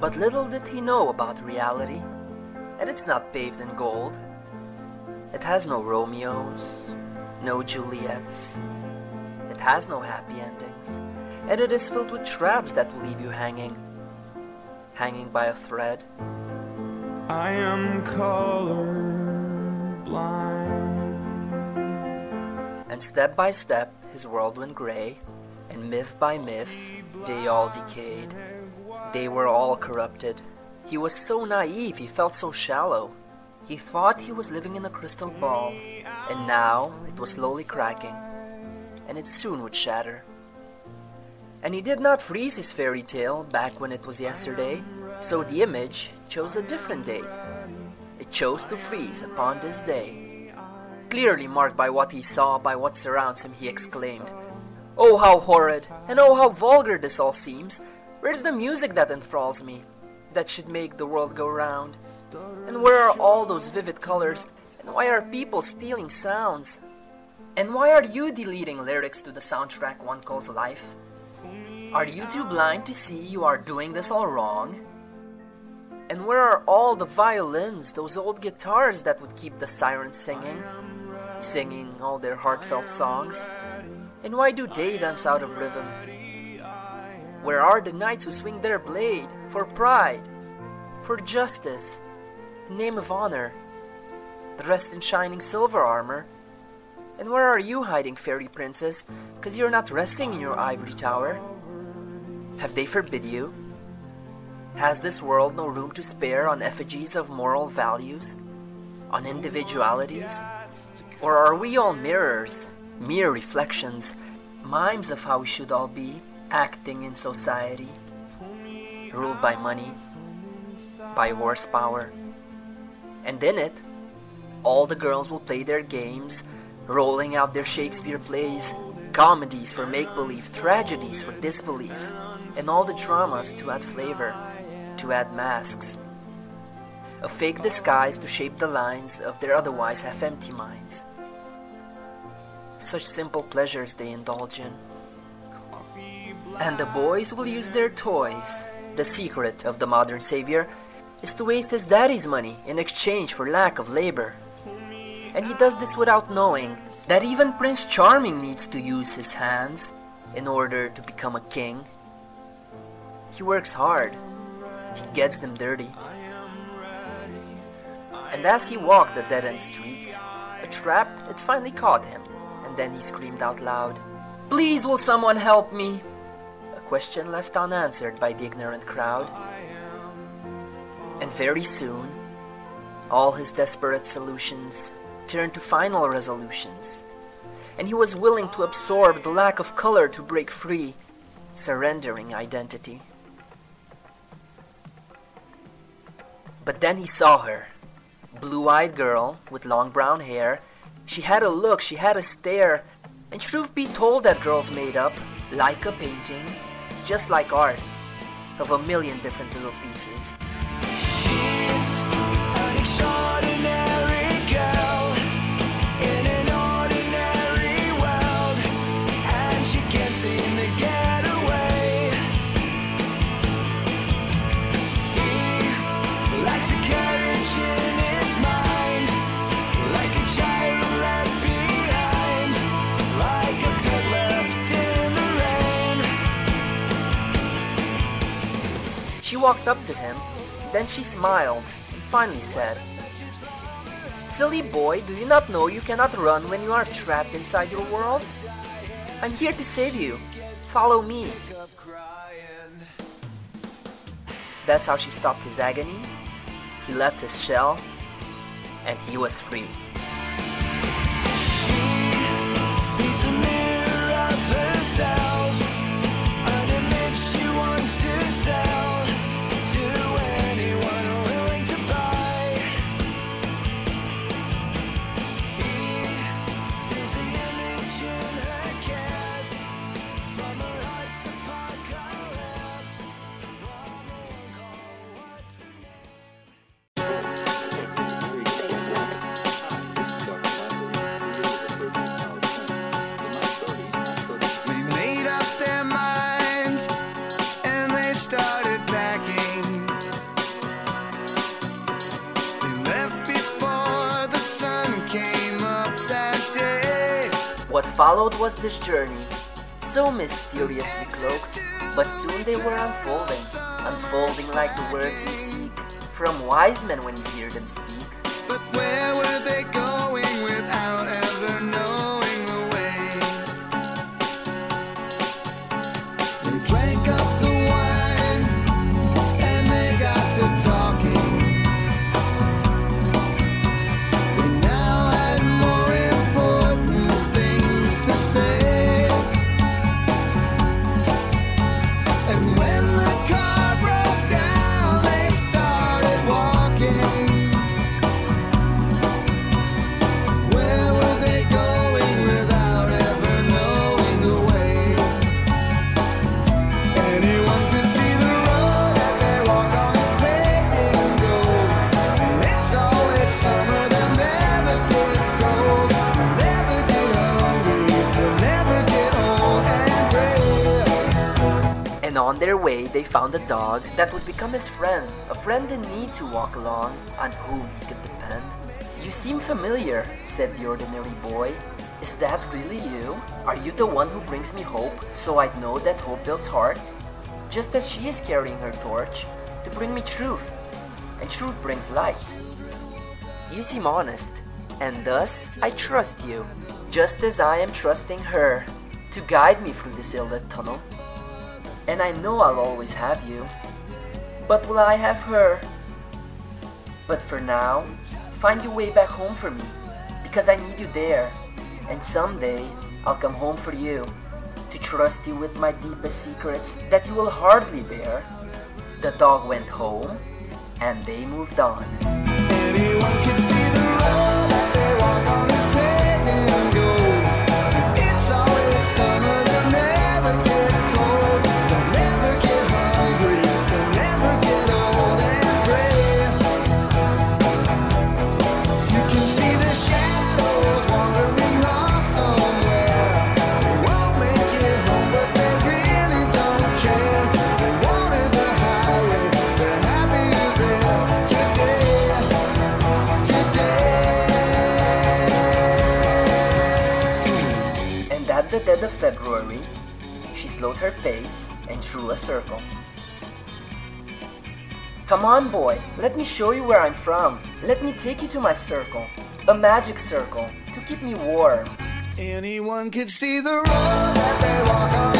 But little did he know about reality, and it's not paved in gold. It has no Romeos, no Juliets. It has no happy endings, and it is filled with traps that will leave you hanging. Hanging by a thread. I am colorblind. And step by step, his world went grey, and myth by myth, they all decayed. They were all corrupted. He was so naive, he felt so shallow. He thought he was living in a crystal ball, and now it was slowly cracking, and it soon would shatter. And he did not freeze his fairy tale back when it was yesterday, so the image chose a different date. It chose to freeze upon this day. Clearly marked by what he saw, by what surrounds him, he exclaimed, "Oh, how horrid, and oh, how vulgar this all seems! Where's the music that enthralls me, that should make the world go round? And where are all those vivid colors, and why are people stealing sounds? And why are you deleting lyrics to the soundtrack one calls life? Are you too blind to see you are doing this all wrong? And where are all the violins, those old guitars that would keep the sirens singing, singing all their heartfelt songs? And why do they dance out of rhythm? Where are the knights who swing their blade for pride, for justice, in name of honor, dressed in shining silver armor? And where are you hiding, fairy princess, 'cause you're not resting in your ivory tower? Have they forbid you? Has this world no room to spare on effigies of moral values, on individualities? Or are we all mirrors, mere reflections, mimes of how we should all be, acting in society, ruled by money, by horsepower? And in it, all the girls will play their games, rolling out their Shakespeare plays, comedies for make-believe, tragedies for disbelief, and all the dramas to add flavor, to add masks, a fake disguise to shape the lines of their otherwise half-empty minds. Such simple pleasures they indulge in. And the boys will use their toys. The secret of the modern savior is to waste his daddy's money in exchange for lack of labor. And he does this without knowing that even Prince Charming needs to use his hands in order to become a king. He works hard. He gets them dirty. And as he walked the dead-end streets, a trap, it finally caught him. And then he screamed out loud, "Please, will someone help me?" Question left unanswered by the ignorant crowd. And very soon, all his desperate solutions turned to final resolutions, and he was willing to absorb the lack of color to break free, surrendering identity. But then he saw her, blue-eyed girl with long brown hair. She had a look, she had a stare, and truth be told, that girl's made up, like a painting, just like art, of a million different little pieces. She's an extraordinary girl in an ordinary world, and she can't seem to get away. He likes a carriage in his mind, like a child left behind, like a pig left in the rain. She walked up to him, then she smiled and finally said, "Silly boy, do you not know you cannot run when you are trapped inside your world? I'm here to save you. Follow me." That's how she stopped his agony. He left his shell, and he was free. She sees a mirror of herself, an image she wants to sell to anyone willing to buy. He sees the image in her kiss, from her heart's apocalypse, from her cold, what's in it? followed was this journey, so mysteriously cloaked, but soon they were unfolding, unfolding like the words you seek from wise men when you hear them speak. But where were they going without ever knowing the way? They drank up the wine and they got to talking. They now had more important things to say. And when the car broke down, they started walking. On their way, they found a dog that would become his friend, a friend in need to walk along, on whom he could depend. "You seem familiar," said the ordinary boy. "Is that really you? Are you the one who brings me hope, so I'd know that hope builds hearts? Just as she is carrying her torch, to bring me truth, and truth brings light. You seem honest, and thus I trust you, just as I am trusting her, to guide me through this ill-lit tunnel. And I know I'll always have you, but will I have her? But for now, find your way back home for me, because I need you there, and someday I'll come home for you, to trust you with my deepest secrets that you will hardly bear." The dog went home, and they moved on. Anyone can see the road that they walk on is paved in gold. It's always summer, they'll never get cold. At the dead of February, she slowed her pace and drew a circle. "Come on, boy, let me show you where I'm from. Let me take you to my circle, a magic circle, to keep me warm." Anyone could see the road that they walk on.